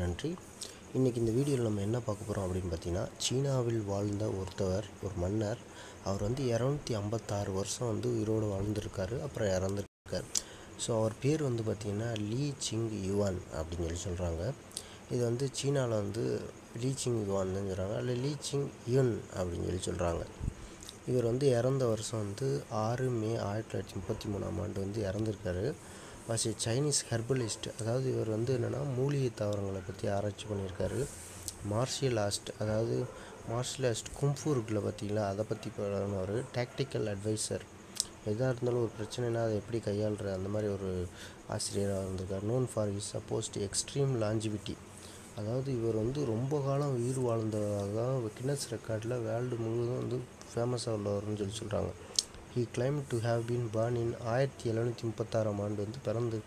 நன்றி. இன்றைக்கி இந்த வீடியோவில் நம்ம என்ன பார்க்க போகிறோம் அப்படின்னு பார்த்தீங்கன்னா, சீனாவில் வாழ்ந்த ஒருத்தவர், ஒரு மன்னர். அவர் வந்து 256 வருஷம் வந்து உயிரோடு வாழ்ந்திருக்காரு, அப்புறம் இறந்துருக்கார். ஸோ அவர் பேர் வந்து பார்த்திங்கன்னா லீ சிங் யுவான் அப்படின்னு சொல்கிறாங்க. இது வந்து சீனாவில் வந்து லீ சிங் யுவான்னு சொல்கிறாங்க, இல்லை லீ சிங் யுன் அப்படின்னு சொல்கிறாங்க. இவர் வந்து இறந்த வருஷம் வந்து 6 மே 1933 வந்து இறந்துருக்காரு. Was a Chinese herbalist. அதாவது இவர் வந்து என்னென்னா மூலிகை தாவரங்களை பற்றி ஆராய்ச்சி பண்ணியிருக்காரு. மார்ஷியல் ஆர்ட், அதாவது மார்ஷியல் ஆர்ட் கும்ஃபு இருக்குல்ல பார்த்தீங்களா, அதை பற்றி பழகினவர். டாக்டிக்கல் அட்வைசர், எதாக இருந்தாலும் ஒரு பிரச்சனைனா அதை எப்படி கையாளுற அந்த மாதிரி ஒரு ஆசிரியராக இருந்திருக்கார். Known for his supposed extreme longevity. அதாவது இவர் வந்து ரொம்ப காலம் உயிர் வாழ்ந்ததாக தான் கின்னஸ் ரெக்கார்டில் வேர்ல்டு முழுவதும் வந்து ஃபேமஸாக உள்ளவர்னு சொல்கிறாங்க. He claim to have been born in 1736 வந்து பிறந்து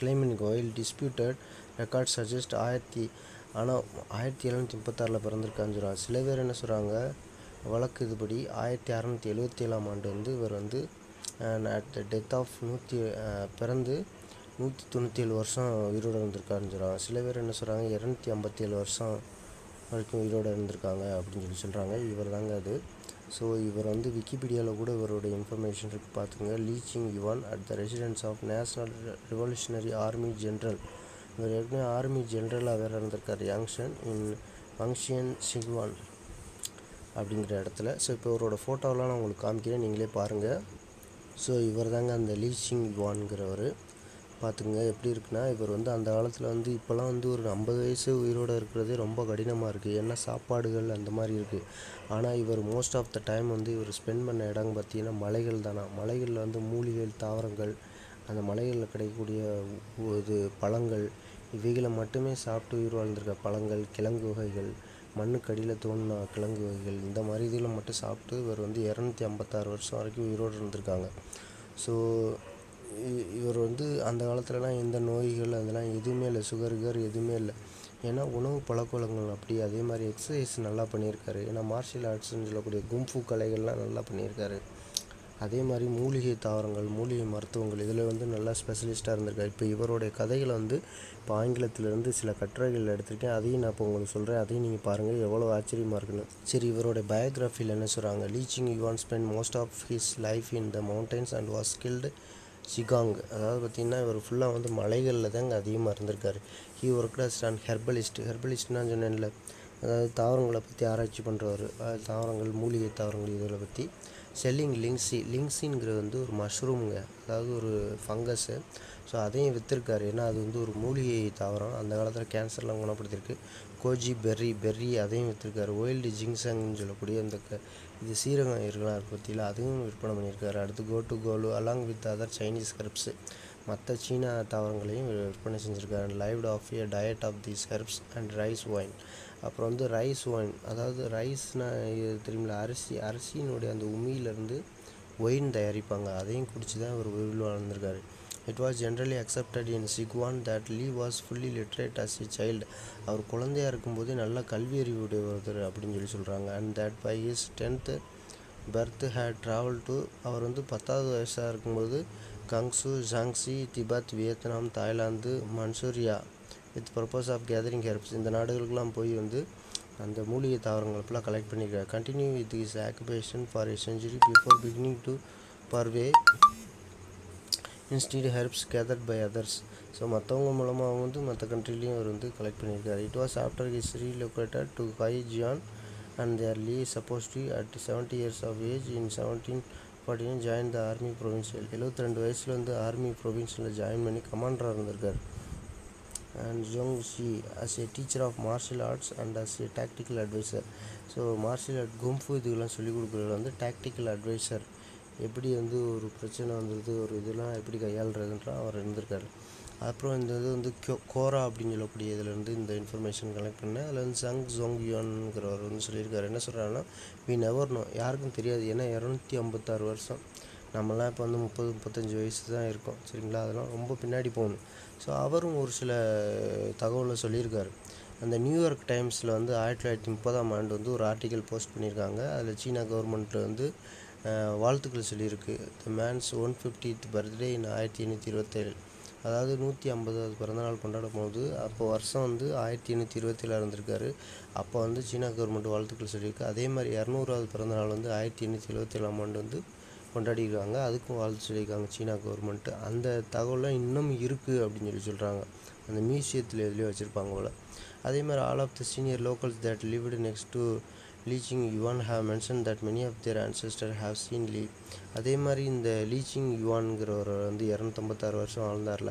கிளைம் இன் கோயில் டிஸ்பியூட்டட் ரெக்கார்ட் சஜஸ்ட் 1736 பிறந்திருக்கான்னு சொல்கிறாங்க. சில பேர் என்ன சொல்கிறாங்க, வழக்கு இதுபடி 1677 வந்து இவர் வந்து அட் த டெத் ஆஃப் பிறந்து 197 வருஷம் உயிரோடு இருந்திருக்காருன்னு சொல்கிறாங்க. சில பேர் என்ன சொல்கிறாங்க, 257 வருஷம் வரைக்கும் உயிரோடு இருந்திருக்காங்க அப்படின்னு சொல்கிறாங்க. இவர் தாங்க அது. ஸோ இவர் வந்து விக்கிபீடியாவில் கூட இவருடைய இன்ஃபர்மேஷன் இருக்குது, பார்த்துங்க. Li Ching Yuan at the residence of national revolutionary army general. இவர் ஏற்கனவே ஆர்மி ஜென்ரலாக வேறு இருந்திருக்கார், யாங்ஷன் இன் வங்ஷியன் சிங்வான் அப்படிங்கிற இடத்துல. ஸோ இப்போ இவரோட ஃபோட்டோவெலாம் நான் உங்களுக்கு காமிக்கிறேன், நீங்களே பாருங்கள். ஸோ இவர் தாங்க அந்த லீ சிங் யுவான்ங்கிறவர். பார்த்துங்க எப்படி இருக்குன்னா, இவர் வந்து அந்த காலத்தில் வந்து, இப்போலாம் வந்து ஒரு 50 வயசு உயிரோடு இருக்கிறதே ரொம்ப கடினமாக இருக்குது, ஏன்னா சாப்பாடுகள் அந்த மாதிரி இருக்குது. ஆனால் இவர் மோஸ்ட் ஆஃப் த டைம் வந்து இவர் ஸ்பெண்ட் பண்ண இடம் பார்த்திங்கன்னா மலைகள் தானா. மலைகளில் வந்து மூலிகள் தாவரங்கள், அந்த மலைகளில் கிடைக்கக்கூடிய இது பழங்கள், இவைகளை மட்டுமே சாப்பிட்டு உயிர் வாழ்ந்திருக்க. பழங்கள், கிழங்கு வகைகள், மண்ணுக்கடியில் தோணின கிழங்கு வகைகள், இந்த மாதிரி இதில் மட்டும் சாப்பிட்டு இவர் வந்து 256 வருஷம் வரைக்கும் உயிரோடு இருந்திருக்காங்க. ஸோ இவர் வந்து அந்த காலத்துலலாம் எந்த நோய்கள் அதெல்லாம் எதுவுமே இல்லை, சுகருகர் எதுவுமே இல்லை, ஏன்னா உணவு பழக்கவழங்கள் அப்படி. அதே மாதிரி எக்ஸசைஸ் நல்லா பண்ணியிருக்காரு, ஏன்னா மார்ஷியல் ஆர்ட்ஸ்ன்னு சொல்லக்கூடிய கும்ஃபு கலைகள்லாம் நல்லா பண்ணியிருக்காரு. அதே மாதிரி மூலிகை தாவரங்கள், மூலிகை மருத்துவங்கள், இதில் வந்து நல்லா ஸ்பெஷலிஸ்ட்டாக இருந்திருக்காரு. இப்போ இவருடைய கதைகளை வந்து இப்போ ஆங்கிலத்திலேருந்து சில கட்டுரைகள் எடுத்திருக்கேன், அதையும் நான் இப்போ உங்களுக்கு சொல்கிறேன், அதையும் நீங்கள் பாருங்கள், எவ்வளோ ஆச்சரியமாக இருக்குன்னு. சரி, இவருடைய பயோகிராஃபியில் என்ன சொல்கிறாங்க, Li Ching Yuan spend most of his life in the mountains and was skilled சிகாங். அதாவது பார்த்திங்கன்னா இவர் ஃபுல்லாக வந்து மலைகளில் தாங்க அதிகமாக இருந்திருக்காரு. He work as an herbalist. ஹெர்பலிஸ்ட்னா சொன்னேன்ல, அதாவது தாவரங்களை பற்றி ஆராய்ச்சி பண்ணுறவர், தாவரங்கள், மூலிகை தாவரங்கள், இதில் பற்றி. செல்லிங் லிங்ஸி, லிங்ஸிங்கிறது வந்து ஒரு மஷ்ரூமுங்க, அதாவது ஒரு ஃபங்கஸ்ஸு. ஸோ அதையும் விற்றுருக்காரு, ஏன்னா அது வந்து ஒரு மூலிகை தாவரம், அந்த காலத்தில் கேன்சர்லாம் குணப்படுத்திருக்கு. கோஜி பெர்ரி, பெர்ரி அதையும் விற்றுருக்காரு. ஒயில்டு ஜிங்ஸாங்னு சொல்லக்கூடிய அந்த இது சீரகம் இருக்கலாம் பற்றியில், அதுவும் விற்பனை பண்ணியிருக்காரு. அடுத்து கோ டு கோலு along with other Chinese herbs, மற்ற சீனா தாவரங்களையும் விற்பனை செஞ்சுருக்காரு. Lived of a diet of these herbs and rice wine. அப்புறம் வந்து ரைஸ் ஒயின், அதாவது ரைஸ்னால் இது தெரியுமில்ல, அரிசி, அரிசியினுடைய அந்த உமியிலேருந்து ஒயின் தயாரிப்பாங்க, அதையும் குடிச்சு தான் இவர் உயிரில் வாழ்ந்திருக்காரு. It was generally accepted in Sichuan that Li was fully literate as a child. அவர் குழந்தையாக இருக்கும்போதே நல்லா கல்வி அறிவுடைய ஒருத்தர் அப்படின்னு சொல்கிறாங்க. And that by his 10th birth had travel to, அவர் வந்து 10வது வயசாக இருக்கும்போது Gansu, Jiangxi, Tibet, Vietnam, Thailand, Manchuria with purpose of gathering herbs. இந்த நாடுகளுக்கெல்லாம் போய் வந்து அந்த மூலிகை தாவரங்கள் ஃபுல்லாக கலெக்ட் பண்ணியிருக்காரு. Continue with his occupation for a century before beginning to purvey instead herbs gathered by others. So மற்றவங்க மூலமாக வந்து மற்ற கண்ட்ரிலையும் அவர் வந்து கலெக்ட் பண்ணியிருக்காரு. It was after his relocated to Haijian and there Li supposedly at 70 years of age in 1749 join the army provincial. 72 வயசில் வந்து ஆர்மி ப்ரொவின்ஷியலில் ஜாயின் பண்ணி கமாண்டராக இருந்திருக்கார். And Jong she as a teacher of martial arts and as a tactical advisor. So martial art kung fu இதுக்கெல்லாம் சொல்லிக் கொடுக்குறது வந்து டாக்டிக்கல் அட்வைசர், எப்படி வந்து ஒரு பிரச்சனை வந்துடுது, ஒரு இதெல்லாம் எப்படி கையாளுறதுன்ற அவர் இருந்திருக்காரு. அப்புறம் இந்த இது வந்து கோரா அப்படின்னு சொல்லக்கூடிய இதிலேருந்து இந்த இன்ஃபர்மேஷன் கலெக்ட் பண்ணேன். அதில் வந்து சங் ஜோங் யுவான்ங்கிறவர் வந்து சொல்லியிருக்காரு. என்ன சொல்கிறாருன்னா, வி நெவர் நோ, யாருக்கும் தெரியாது, ஏன்னா 256 வருஷம். நம்மளாம் இப்போ வந்து 30-35 வயசு தான் இருக்கும், சரிங்களா, அதெல்லாம் ரொம்ப பின்னாடி போகணும். ஸோ அவரும் ஒரு சில தகவலை சொல்லியிருக்காரு. அந்த நியூயார்க் டைம்ஸில் வந்து 1930 வந்து ஒரு ஆர்டிக்கல் போஸ்ட் பண்ணியிருக்காங்க. அதில் சீனா கவர்மெண்ட்டில் வந்து வாழ்த்துக்கள் சொல்லியிருக்கு. The mens 150th birthday in 1827 அதாவது 150வது பிறந்தநாள் கொண்டாடும் போது அப்போ வருஷம் வந்து 1827 இருந்திருக்காரு. அப்போ வந்து சீனா கவர்மெண்ட் வாழ்த்துக்கள் சொல்லியிருக்கு. அதே மாதிரி 200வது பிறந்தநாள் வந்து 1877 ஆண்டு வந்து கொண்டாடிருக்காங்க, அதுக்கும் வாழ்த்து சொல்லியிருக்காங்க சீனா கவர்மெண்ட்டு. அந்த தகவலாம் இன்னும் இருக்குது அப்படின்னு சொல்கிறாங்க. அந்த மியூசியத்தில் எதுலேயோ வச்சுருப்பாங்க போல். அதேமாதிரி all of the senior locals that lived next to Li Ching Yuan have mentioned that many of their ancestors have seen Li. அதே மாதிரி இந்த Li Ching Yuanங்கிறவர் வந்து 256 வருஷம் வாழ்ந்தார்ல,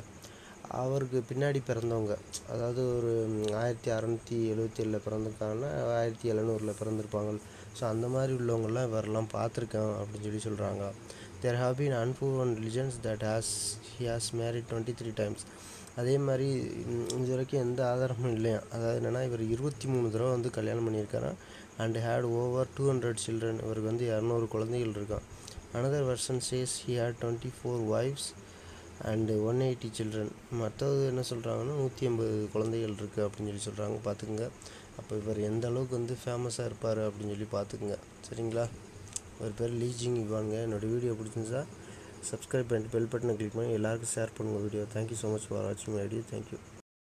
அவருக்கு பின்னாடி பிறந்தவங்க, அதாவது ஒரு 1677 பிறந்திருக்காங்கன்னா 1700 பிறந்திருப்பாங்க. ஸோ அந்த மாதிரி உள்ளவங்களாம் இவரெல்லாம் பார்த்துருக்காங்க அப்படின்னு சொல்கிறாங்க. There have been unproven religions that he has married 23 times. அதே மாதிரி இது வரைக்கும் எந்த ஆதாரமும் இல்லையா, அதாவது என்னென்னா இவர் 23 தடவை வந்து கல்யாணம் பண்ணியிருக்காரா. And had over 200 children. இவருக்கு வந்து 200 குழந்தைகள் இருக்கான். Another version says he had 24 wives and 180 children. மற்றது என்ன சொல்கிறாங்கன்னா 150 குழந்தைகள் இருக்குது அப்படின்னு சொல்கிறாங்க. பார்த்துக்குங்க அப்போ இவர் எந்த அளவுக்கு வந்து ஃபேமஸாக இருப்பார் அப்படின்னு பார்த்துக்குங்க. சரிங்களா, ஒரு பேர் Li Ching Yuan. என்னோடய வீடியோ பிடிச்சிருந்தா சப்ஸ்கிரைப் பண்ணிட்டு பெல் பட்டனை கிளிக் பண்ணி எல்லாருக்கும் ஷேர் பண்ணுங்கள் video. Thank you so much for வாட்சிங் மை வீடியோ. தேங்க்யூ.